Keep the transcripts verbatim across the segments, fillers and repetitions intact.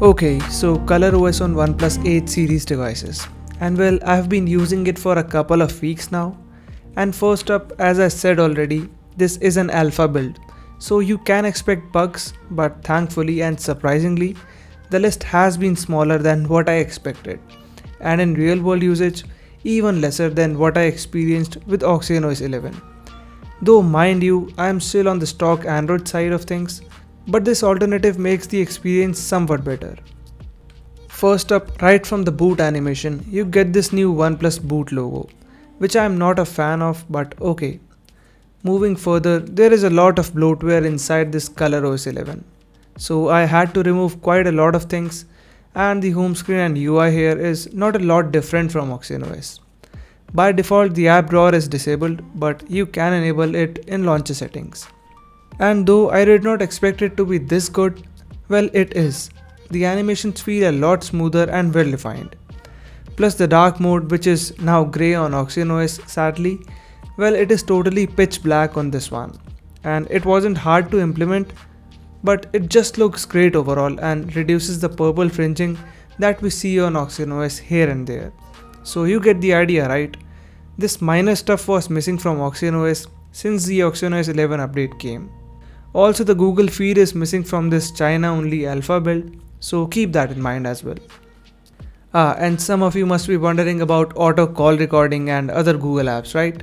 Okay, so ColorOS on OnePlus eight series devices, and well, I've been using it for a couple of weeks now. And first up, as I said already, this is an alpha build, so you can expect bugs, but thankfully and surprisingly, the list has been smaller than what I expected, and in real world usage, even lesser than what I experienced with OxygenOS eleven. Though mind you, I am still on the stock Android side of things, but this alternative makes the experience somewhat better. First up, right from the boot animation, you get this new OnePlus boot logo, which I am not a fan of, but okay. Moving further, there is a lot of bloatware inside this ColorOS eleven, so I had to remove quite a lot of things, and the home screen and U I here is not a lot different from OxygenOS. By default, the app drawer is disabled, but you can enable it in launcher settings. And though I did not expect it to be this good, well, it is. The animations feel a lot smoother and well defined. Plus the dark mode, which is now grey on OxygenOS sadly, well, it is totally pitch black on this one. And it wasn't hard to implement, but it just looks great overall and reduces the purple fringing that we see on OxygenOS here and there. So you get the idea, right? This minor stuff was missing from OxygenOS since the OxygenOS eleven update came. Also, the Google feed is missing from this China only alpha build, so keep that in mind as well. Ah, and some of you must be wondering about auto call recording and other Google apps, right?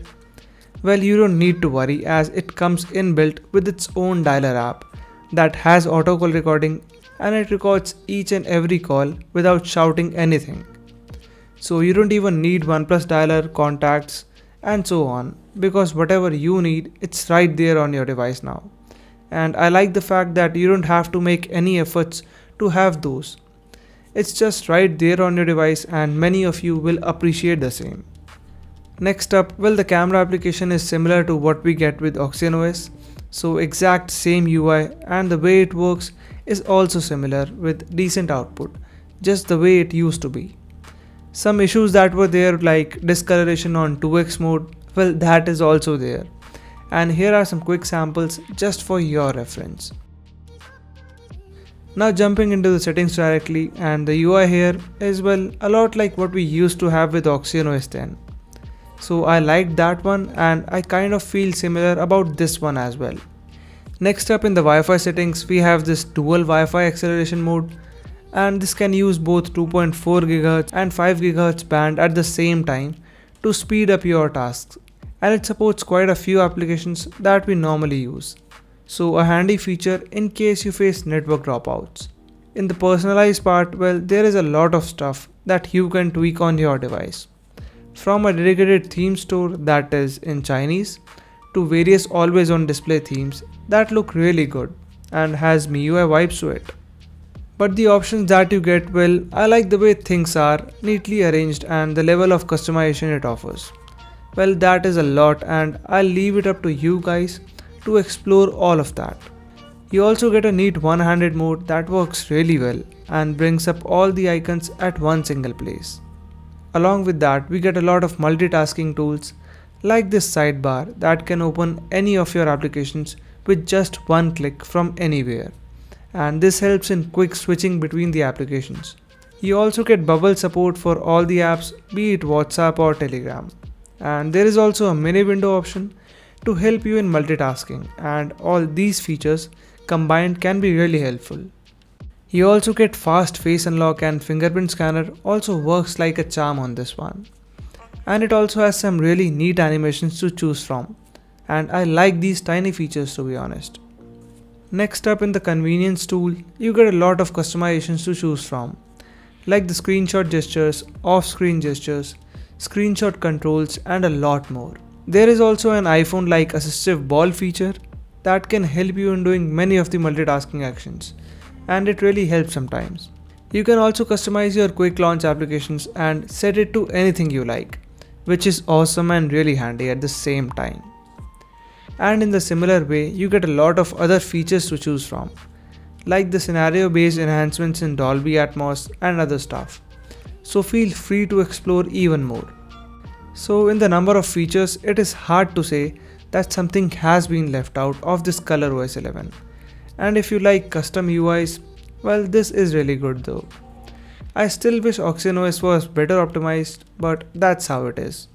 Well, you don't need to worry as it comes inbuilt with its own dialer app that has auto call recording, and it records each and every call without shouting anything. So you don't even need OnePlus dialer, contacts and so on, because whatever you need, it's right there on your device now. And I like the fact that you don't have to make any efforts to have those. It's just right there on your device, and many of you will appreciate the same. Next up, well, the camera application is similar to what we get with OxygenOS, so exact same U I, and the way it works is also similar with decent output, just the way it used to be. Some issues that were there like discoloration on two X mode, well, that is also there. And here are some quick samples just for your reference. Now jumping into the settings directly, and the U I here is, well, a lot like what we used to have with OxygenOS ten. So I liked that one, and I kind of feel similar about this one as well. Next up, in the Wi-Fi settings, we have this dual Wi-Fi acceleration mode, and this can use both two point four gigahertz and five gigahertz band at the same time to speed up your tasks, and it supports quite a few applications that we normally use, so a handy feature in case you face network dropouts. In the personalized part, well, there is a lot of stuff that you can tweak on your device, from a dedicated theme store that is in Chinese to various always on display themes that look really good and has M I U I vibes to it. But the options that you get, well, I like the way things are neatly arranged and the level of customization it offers. Well, that is a lot, and I'll leave it up to you guys to explore all of that. You also get a neat one-handed mode that works really well and brings up all the icons at one single place. Along with that, we get a lot of multitasking tools like this sidebar that can open any of your applications with just one click from anywhere. And this helps in quick switching between the applications. You also get bubble support for all the apps, be it WhatsApp or Telegram. And there is also a mini window option to help you in multitasking, and all these features combined can be really helpful. You also get fast face unlock, and fingerprint scanner also works like a charm on this one. And it also has some really neat animations to choose from, and I like these tiny features to be honest. Next up, in the convenience tool, you get a lot of customizations to choose from, like the screenshot gestures, off-screen gestures, screenshot controls and a lot more. There is also an iPhone-like assistive ball feature that can help you in doing many of the multitasking actions, and it really helps sometimes. You can also customize your quick launch applications and set it to anything you like, which is awesome and really handy at the same time. And in the similar way, you get a lot of other features to choose from, like the scenario based enhancements in Dolby Atmos and other stuff, so feel free to explore even more. So in the number of features, it is hard to say that something has been left out of this ColorOS eleven, and if you like custom U Is, Well, this is really good though. I still wish OxygenOS was better optimized, but that's how it is.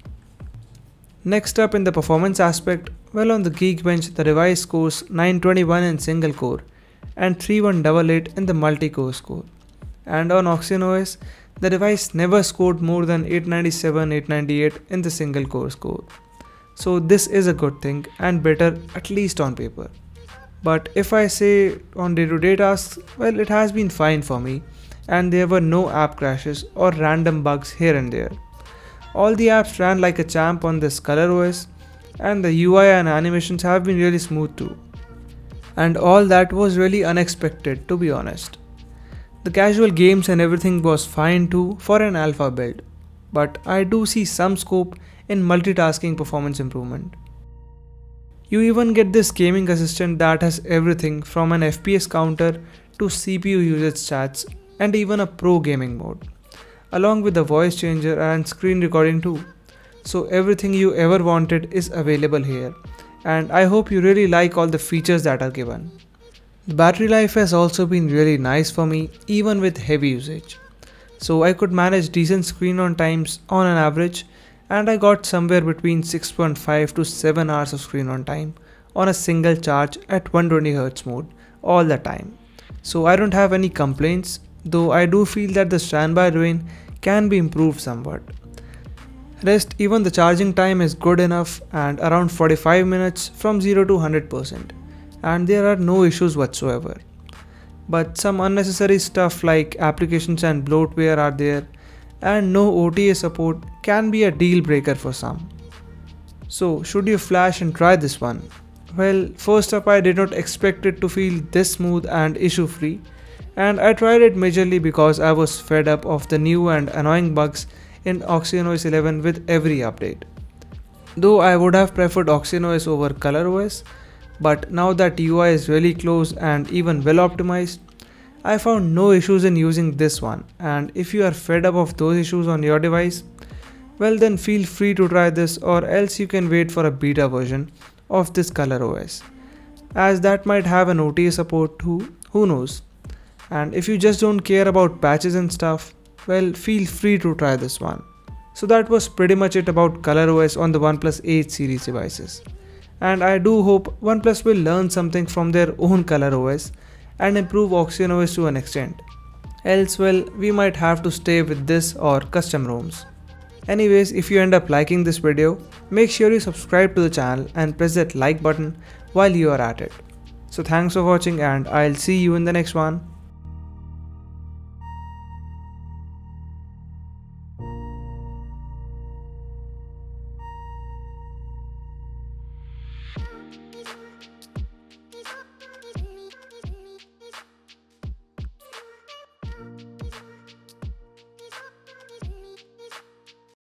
Next up in the performance aspect, well, on the Geekbench the device scores nine twenty-one in single core and three one eight eight in the multi-core score. And on OxygenOS, the device never scored more than eight ninety-seven eight ninety-eight in the single core score. So this is a good thing and better, at least on paper. But if I say on day-to-day tasks, well, it has been fine for me and there were no app crashes or random bugs here and there. All the apps ran like a champ on this ColorOS, and the U I and animations have been really smooth too. And all that was really unexpected, to be honest. The casual games and everything was fine too for an alpha build, but I do see some scope in multitasking performance improvement. You even get this gaming assistant that has everything from an F P S counter to C P U usage stats and even a pro gaming mode, along with the voice changer and screen recording too. So everything you ever wanted is available here, and I hope you really like all the features that are given. The battery life has also been really nice for me even with heavy usage. So I could manage decent screen on times on an average, and I got somewhere between six point five to seven hours of screen on time on a single charge at one twenty hertz mode all the time. So I don't have any complaints, though I do feel that the standby rain can be improved somewhat. Rest, even the charging time is good enough and around forty-five minutes from zero to one hundred percent, and there are no issues whatsoever. But some unnecessary stuff like applications and bloatware are there, and no O T A support can be a deal breaker for some. So should you flash and try this one? Well, first up, I did not expect it to feel this smooth and issue free. And I tried it majorly because I was fed up of the new and annoying bugs in OxygenOS eleven with every update. Though I would have preferred OxygenOS over ColorOS, but now that U I is really close and even well optimized, I found no issues in using this one, and if you are fed up of those issues on your device, well then feel free to try this, or else you can wait for a beta version of this ColorOS, as that might have an O T A support too, who knows. And if you just don't care about patches and stuff, well, feel free to try this one. So that was pretty much it about ColorOS on the OnePlus eight series devices. And I do hope OnePlus will learn something from their own ColorOS and improve OxygenOS to an extent. Else, well, we might have to stay with this or custom ROMs. Anyways, if you end up liking this video, make sure you subscribe to the channel and press that like button while you are at it. So thanks for watching, and I'll see you in the next one.